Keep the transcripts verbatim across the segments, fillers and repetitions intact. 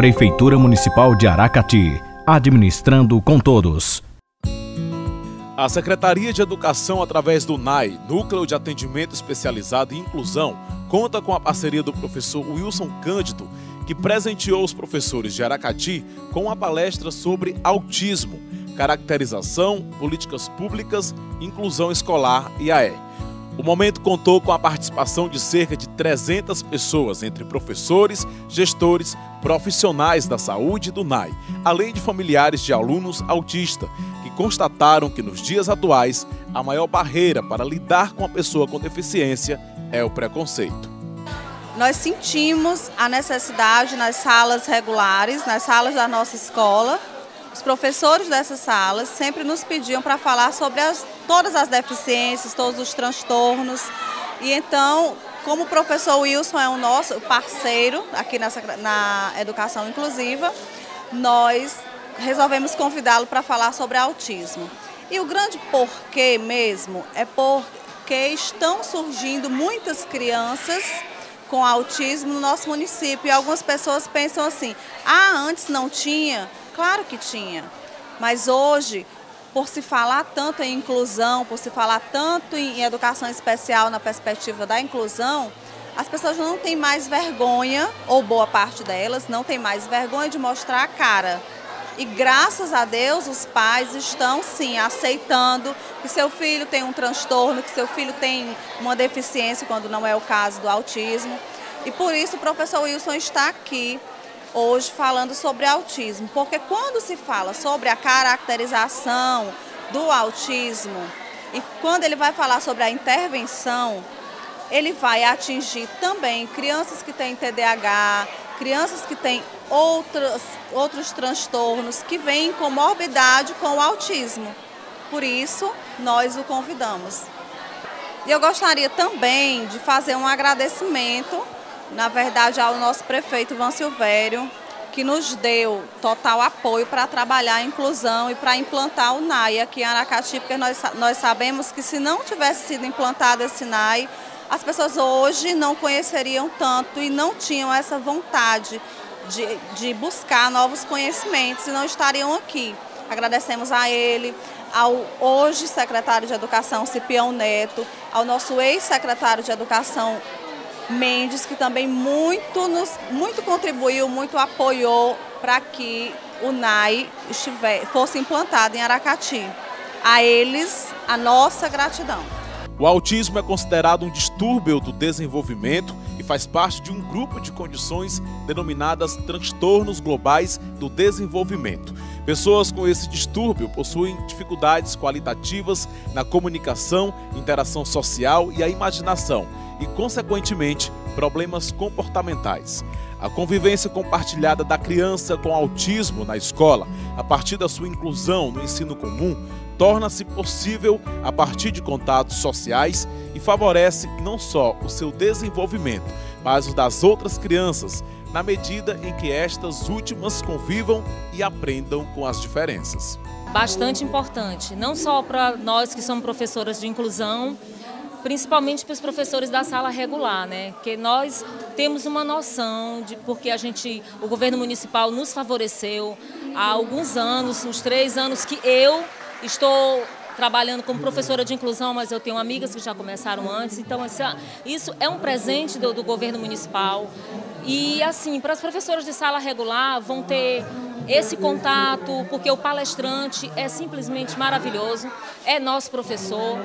Prefeitura Municipal de Aracati, administrando com todos. A Secretaria de Educação, através do N A I, Núcleo de Atendimento Especializado em Inclusão, conta com a parceria do professor Wilson Cândido, que presenteou os professores de Aracati com uma palestra sobre autismo, caracterização, políticas públicas, inclusão escolar e A E. O momento contou com a participação de cerca de trezentas pessoas, entre professores, gestores, profissionais da saúde do N A I, além de familiares de alunos autistas, que constataram que nos dias atuais a maior barreira para lidar com a pessoa com deficiência é o preconceito. Nós sentimos a necessidade nas salas regulares, nas salas da nossa escola. Os professores dessas salas sempre nos pediam para falar sobre as, todas as deficiências, todos os transtornos. E então, como o professor Wilson é o nosso parceiro aqui nessa, na educação inclusiva, nós resolvemos convidá-lo para falar sobre autismo. E o grande porquê mesmo é porque estão surgindo muitas crianças com autismo no nosso município. E algumas pessoas pensam assim, ah, antes não tinha... Claro que tinha, mas hoje, por se falar tanto em inclusão, por se falar tanto em educação especial na perspectiva da inclusão, as pessoas não têm mais vergonha, ou boa parte delas, não tem mais vergonha de mostrar a cara. E graças a Deus os pais estão sim aceitando que seu filho tem um transtorno, que seu filho tem uma deficiência, quando não é o caso do autismo. E por isso o professor Wilson está aqui hoje falando sobre autismo, porque quando se fala sobre a caracterização do autismo e quando ele vai falar sobre a intervenção, ele vai atingir também crianças que têm T D A H, crianças que têm outros, outros transtornos que vêm com morbidade com o autismo. Por isso, nós o convidamos. E eu gostaria também de fazer um agradecimento, na verdade, ao nosso prefeito Ivan Silvério, que nos deu total apoio para trabalhar a inclusão e para implantar o N A I aqui em Aracati, porque nós, nós sabemos que se não tivesse sido implantado esse N A I, as pessoas hoje não conheceriam tanto e não tinham essa vontade de, de buscar novos conhecimentos e não estariam aqui. Agradecemos a ele, ao hoje secretário de Educação Cipião Neto, ao nosso ex-secretário de Educação Mendes, que também muito, nos, muito contribuiu, muito apoiou para que o N A I estiver, fosse implantado em Aracati. A eles, a nossa gratidão. O autismo é considerado um distúrbio do desenvolvimento e faz parte de um grupo de condições denominadas transtornos globais do desenvolvimento. Pessoas com esse distúrbio possuem dificuldades qualitativas na comunicação, interação social e a imaginação, e, consequentemente, problemas comportamentais. A convivência compartilhada da criança com autismo na escola, a partir da sua inclusão no ensino comum, torna-se possível a partir de contatos sociais e favorece não só o seu desenvolvimento, mas o das outras crianças, na medida em que estas últimas convivam e aprendam com as diferenças. Bastante importante, não só para nós que somos professoras de inclusão, principalmente para os professores da sala regular, né? Que nós temos uma noção de porque a gente, o governo municipal nos favoreceu há alguns anos, uns três anos que eu estou trabalhando como professora de inclusão, mas eu tenho amigas que já começaram antes, então isso é um presente do, do governo municipal. E assim, para as professoras de sala regular vão ter esse contato, porque o palestrante é simplesmente maravilhoso, é nosso professor,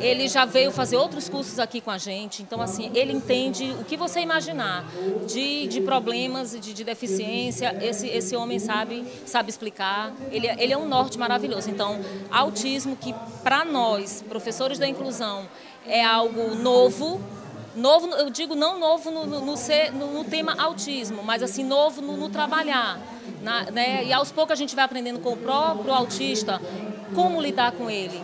ele já veio fazer outros cursos aqui com a gente, então assim, ele entende o que você imaginar de, de problemas, de, de deficiência, esse, esse homem sabe, sabe explicar, ele, ele é um norte maravilhoso. Então, autismo que para nós, professores da inclusão, é algo novo, novo, eu digo não novo no, no, no, no tema autismo, mas assim, novo no, no trabalhar. Na, né? E aos poucos a gente vai aprendendo com o próprio autista como lidar com ele.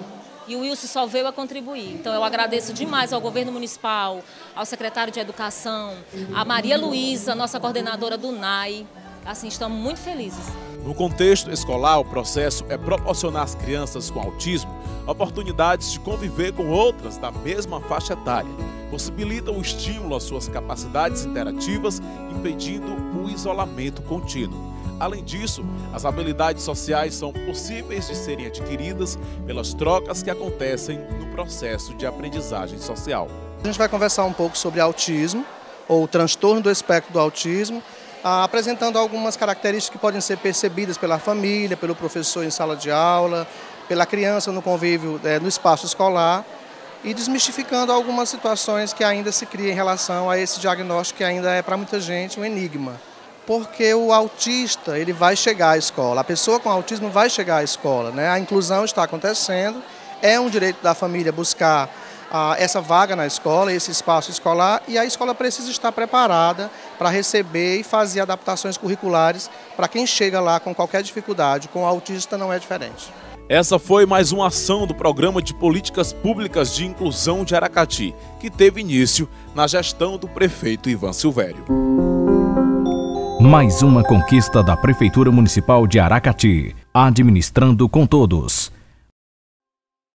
E o Wilson só veio a contribuir. Então eu agradeço demais ao governo municipal, ao secretário de Educação, a Maria Luísa, nossa coordenadora do N A I. Assim, estamos muito felizes. No contexto escolar, o processo é proporcionar às crianças com autismo oportunidades de conviver com outras da mesma faixa etária, possibilitam o estímulo às suas capacidades interativas, impedindo o isolamento contínuo. Além disso, as habilidades sociais são possíveis de serem adquiridas pelas trocas que acontecem no processo de aprendizagem social. A gente vai conversar um pouco sobre autismo, ou transtorno do espectro do autismo, apresentando algumas características que podem ser percebidas pela família, pelo professor em sala de aula, pela criança no convívio, é, no espaço escolar, e desmistificando algumas situações que ainda se cria em relação a esse diagnóstico que ainda é para muita gente um enigma. Porque o autista, ele vai chegar à escola, a pessoa com autismo vai chegar à escola, né? A inclusão está acontecendo, é um direito da família buscar ah, essa vaga na escola, esse espaço escolar, e a escola precisa estar preparada para receber e fazer adaptações curriculares para quem chega lá com qualquer dificuldade. Com o autista não é diferente. Essa foi mais uma ação do Programa de Políticas Públicas de Inclusão de Aracati, que teve início na gestão do prefeito Ivan Silvério. Mais uma conquista da Prefeitura Municipal de Aracati, administrando com todos.